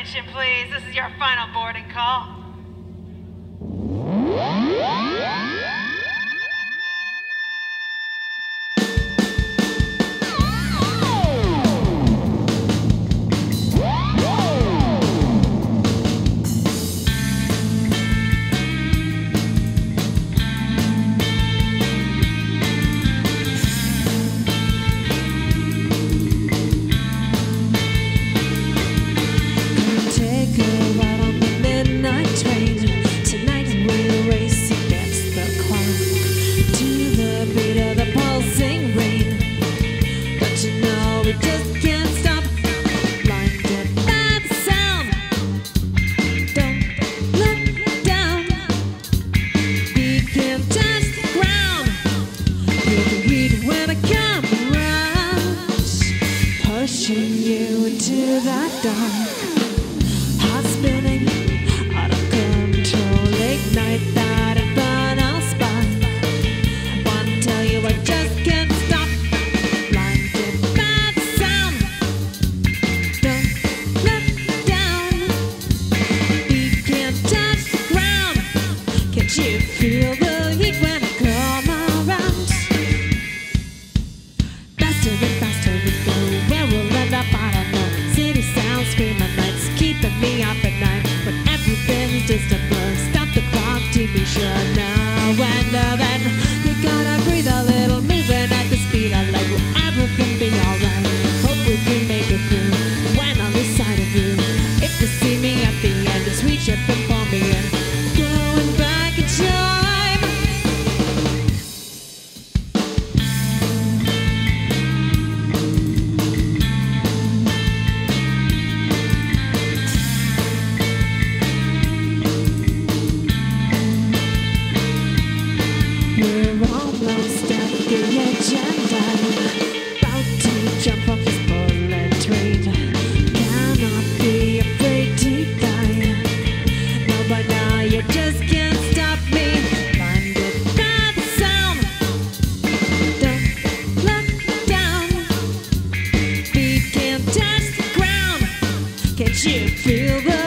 attention, please. This is your final boarding call. Can't you feel the